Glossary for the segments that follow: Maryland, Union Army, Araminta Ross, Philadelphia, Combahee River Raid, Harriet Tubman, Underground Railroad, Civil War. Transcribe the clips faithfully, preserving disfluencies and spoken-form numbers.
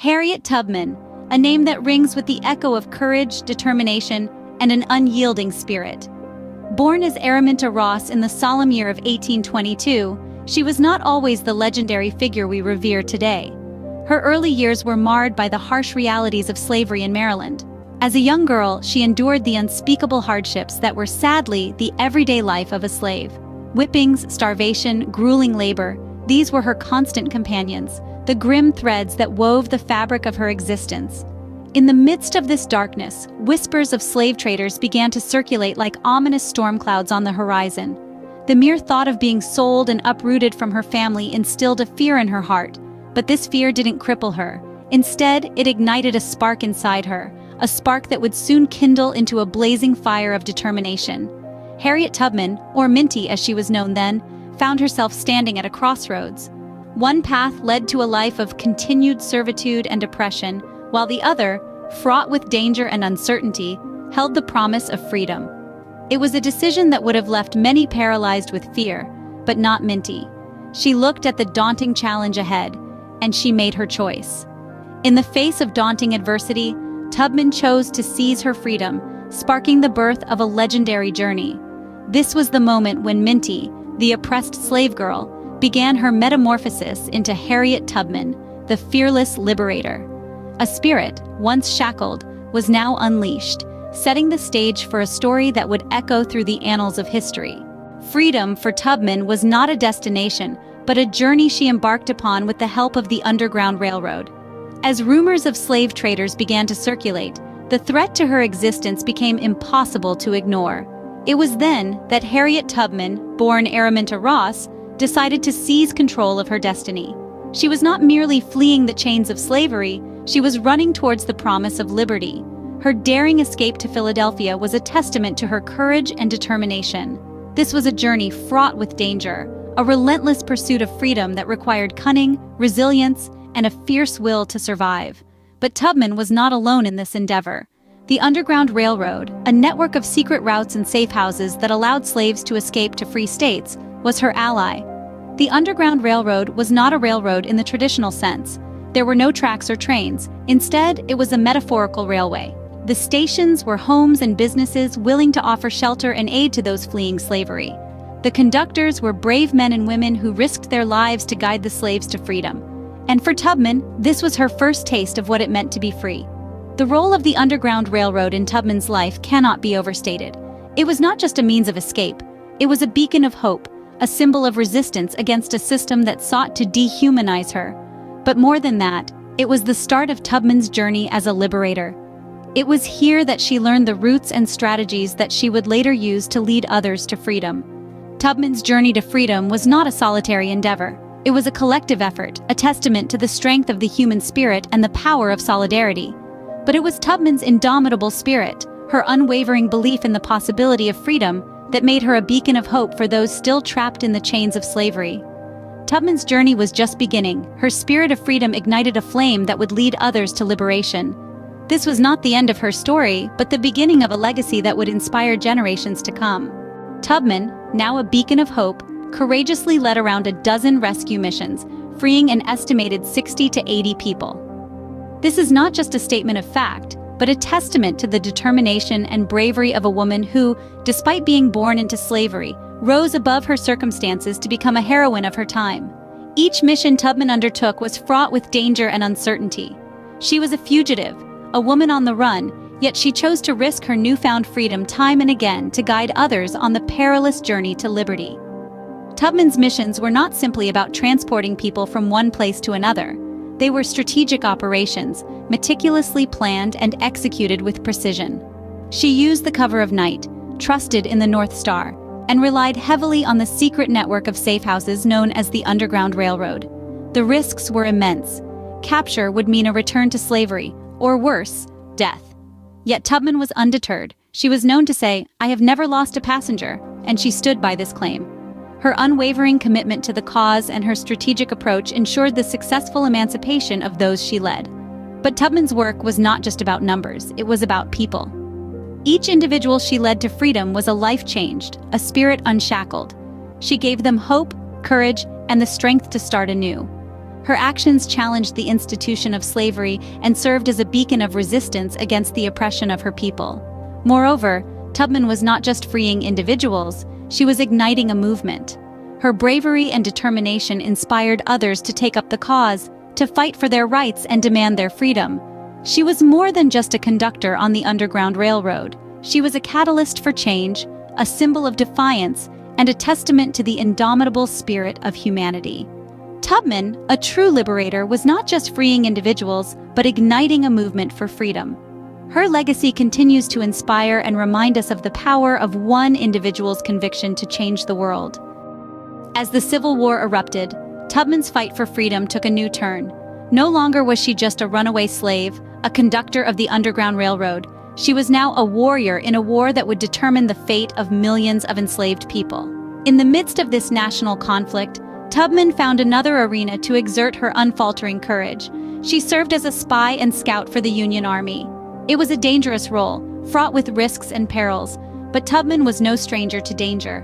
Harriet Tubman, a name that rings with the echo of courage, determination, and an unyielding spirit. Born as Araminta Ross in the solemn year of eighteen twenty-two, she was not always the legendary figure we revere today. Her early years were marred by the harsh realities of slavery in Maryland. As a young girl, she endured the unspeakable hardships that were sadly the everyday life of a slave. Whippings, starvation, grueling labor, these were her constant companions, the grim threads that wove the fabric of her existence. In the midst of this darkness, whispers of slave traders began to circulate like ominous storm clouds on the horizon. The mere thought of being sold and uprooted from her family instilled a fear in her heart, but this fear didn't cripple her. Instead, it ignited a spark inside her, a spark that would soon kindle into a blazing fire of determination. Harriet Tubman, or Minty as she was known then, found herself standing at a crossroads. One path led to a life of continued servitude and oppression, while the other, fraught with danger and uncertainty, held the promise of freedom. It was a decision that would have left many paralyzed with fear, but not Minty. She looked at the daunting challenge ahead, and she made her choice. In the face of daunting adversity, Tubman chose to seize her freedom, sparking the birth of a legendary journey. This was the moment when Minty, the oppressed slave girl, began her metamorphosis into Harriet Tubman, the fearless liberator. A spirit, once shackled, was now unleashed, setting the stage for a story that would echo through the annals of history. Freedom for Tubman was not a destination, but a journey she embarked upon with the help of the Underground Railroad. As rumors of slave traders began to circulate, the threat to her existence became impossible to ignore. It was then that Harriet Tubman, born Araminta Ross, decided to seize control of her destiny. She was not merely fleeing the chains of slavery, she was running towards the promise of liberty. Her daring escape to Philadelphia was a testament to her courage and determination. This was a journey fraught with danger, a relentless pursuit of freedom that required cunning, resilience, and a fierce will to survive. But Tubman was not alone in this endeavor. The Underground Railroad, a network of secret routes and safe houses that allowed slaves to escape to free states, was her ally. The Underground Railroad was not a railroad in the traditional sense. There were no tracks or trains. Instead, it was a metaphorical railway. The stations were homes and businesses willing to offer shelter and aid to those fleeing slavery. The conductors were brave men and women who risked their lives to guide the slaves to freedom. And for Tubman, this was her first taste of what it meant to be free. The role of the Underground Railroad in Tubman's life cannot be overstated. It was not just a means of escape. It was a beacon of hope, a symbol of resistance against a system that sought to dehumanize her. But more than that, it was the start of Tubman's journey as a liberator. It was here that she learned the roots and strategies that she would later use to lead others to freedom. Tubman's journey to freedom was not a solitary endeavor. It was a collective effort, a testament to the strength of the human spirit and the power of solidarity. But it was Tubman's indomitable spirit, her unwavering belief in the possibility of freedom, that made her a beacon of hope for those still trapped in the chains of slavery. Tubman's journey was just beginning. Her spirit of freedom ignited a flame that would lead others to liberation. This was not the end of her story, but the beginning of a legacy that would inspire generations to come. Tubman, now a beacon of hope, courageously led around a dozen rescue missions, freeing an estimated sixty to eighty people. This is not just a statement of fact, but a testament to the determination and bravery of a woman who, despite being born into slavery, rose above her circumstances to become a heroine of her time. Each mission Tubman undertook was fraught with danger and uncertainty. She was a fugitive, a woman on the run, yet she chose to risk her newfound freedom time and again to guide others on the perilous journey to liberty. Tubman's missions were not simply about transporting people from one place to another. They were strategic operations, meticulously planned and executed with precision. She used the cover of night, trusted in the North Star, and relied heavily on the secret network of safe houses known as the Underground Railroad. The risks were immense. Capture would mean a return to slavery, or worse, death. Yet Tubman was undeterred. She was known to say, "I have never lost a passenger," and she stood by this claim. Her unwavering commitment to the cause and her strategic approach ensured the successful emancipation of those she led. But Tubman's work was not just about numbers, it was about people. Each individual she led to freedom was a life changed, a spirit unshackled. She gave them hope, courage, and the strength to start anew. Her actions challenged the institution of slavery and served as a beacon of resistance against the oppression of her people. Moreover, Tubman was not just freeing individuals, she was igniting a movement. Her bravery and determination inspired others to take up the cause, to fight for their rights and demand their freedom. She was more than just a conductor on the Underground Railroad. She was a catalyst for change, a symbol of defiance, and a testament to the indomitable spirit of humanity. Tubman, a true liberator, was not just freeing individuals, but igniting a movement for freedom. Her legacy continues to inspire and remind us of the power of one individual's conviction to change the world. As the Civil War erupted, Tubman's fight for freedom took a new turn. No longer was she just a runaway slave, a conductor of the Underground Railroad. She was now a warrior in a war that would determine the fate of millions of enslaved people. In the midst of this national conflict, Tubman found another arena to exert her unfaltering courage. She served as a spy and scout for the Union Army. It was a dangerous role, fraught with risks and perils, but Tubman was no stranger to danger.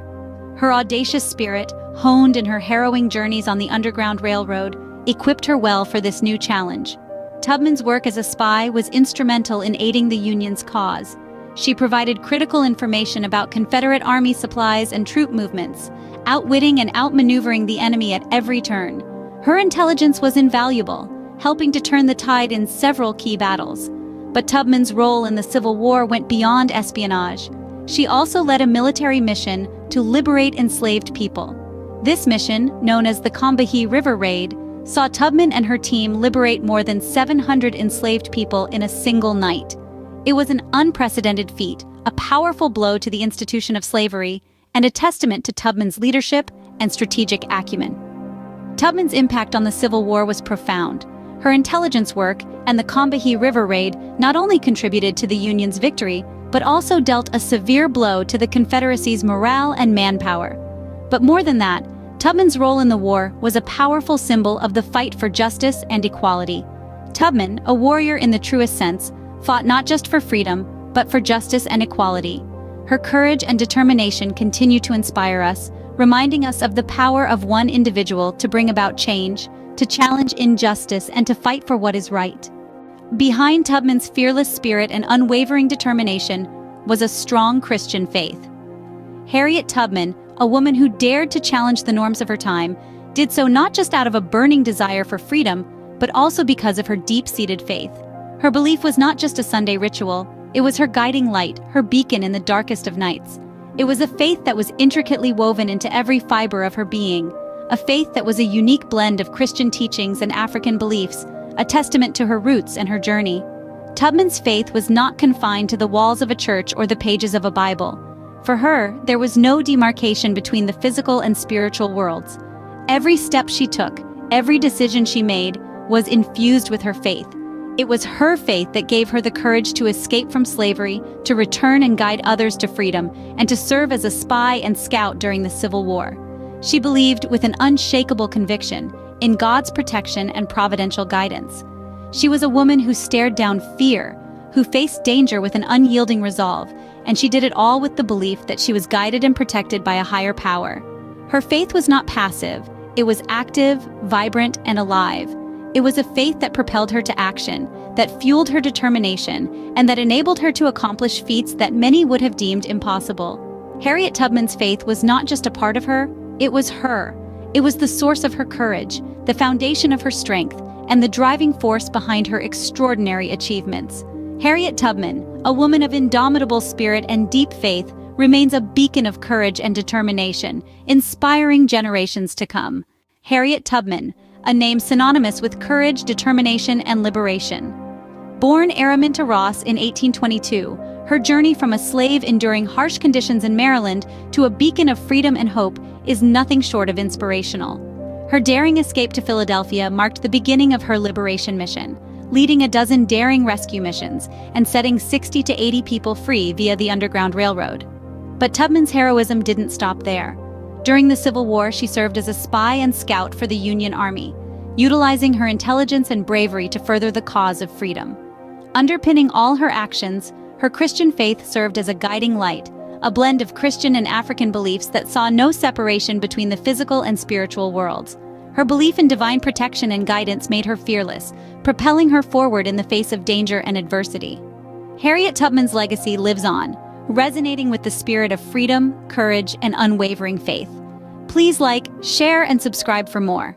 Her audacious spirit, honed in her harrowing journeys on the Underground Railroad, equipped her well for this new challenge. Tubman's work as a spy was instrumental in aiding the Union's cause. She provided critical information about Confederate Army supplies and troop movements, outwitting and outmaneuvering the enemy at every turn. Her intelligence was invaluable, helping to turn the tide in several key battles. But Tubman's role in the Civil War went beyond espionage. She also led a military mission to liberate enslaved people. This mission, known as the Combahee River Raid, saw Tubman and her team liberate more than seven hundred enslaved people in a single night. It was an unprecedented feat, a powerful blow to the institution of slavery, and a testament to Tubman's leadership and strategic acumen. Tubman's impact on the Civil War was profound. Her intelligence work and the Combahee River Raid not only contributed to the Union's victory, but also dealt a severe blow to the Confederacy's morale and manpower. But more than that, Tubman's role in the war was a powerful symbol of the fight for justice and equality. Tubman, a warrior in the truest sense, fought not just for freedom, but for justice and equality. Her courage and determination continue to inspire us, reminding us of the power of one individual to bring about change, to challenge injustice, and to fight for what is right. Behind Tubman's fearless spirit and unwavering determination was a strong Christian faith. Harriet Tubman, a woman who dared to challenge the norms of her time, did so not just out of a burning desire for freedom, but also because of her deep-seated faith. Her belief was not just a Sunday ritual, it was her guiding light, her beacon in the darkest of nights. It was a faith that was intricately woven into every fiber of her being, a faith that was a unique blend of Christian teachings and African beliefs, a testament to her roots and her journey. Tubman's faith was not confined to the walls of a church or the pages of a Bible. For her, there was no demarcation between the physical and spiritual worlds. Every step she took, every decision she made, was infused with her faith. It was her faith that gave her the courage to escape from slavery, to return and guide others to freedom, and to serve as a spy and scout during the Civil War. She believed with an unshakable conviction in God's protection and providential guidance. She was a woman who stared down fear, who faced danger with an unyielding resolve, and she did it all with the belief that she was guided and protected by a higher power. Her faith was not passive, it was active, vibrant, and alive. It was a faith that propelled her to action, that fueled her determination, and that enabled her to accomplish feats that many would have deemed impossible. Harriet Tubman's faith was not just a part of her, it was her. It was the source of her courage, the foundation of her strength, and the driving force behind her extraordinary achievements. Harriet Tubman, a woman of indomitable spirit and deep faith, remains a beacon of courage and determination, inspiring generations to come. Harriet Tubman, a name synonymous with courage, determination, and liberation. Born Araminta Ross in eighteen twenty-two, her journey from a slave enduring harsh conditions in Maryland to a beacon of freedom and hope is nothing short of inspirational. Her daring escape to Philadelphia marked the beginning of her liberation mission, leading a dozen daring rescue missions and setting sixty to eighty people free via the Underground Railroad. But Tubman's heroism didn't stop there. During the Civil War, she served as a spy and scout for the Union Army, utilizing her intelligence and bravery to further the cause of freedom. Underpinning all her actions, her Christian faith served as a guiding light, a blend of Christian and African beliefs that saw no separation between the physical and spiritual worlds. Her belief in divine protection and guidance made her fearless, propelling her forward in the face of danger and adversity. Harriet Tubman's legacy lives on, resonating with the spirit of freedom, courage, and unwavering faith. Please like, share, and subscribe for more.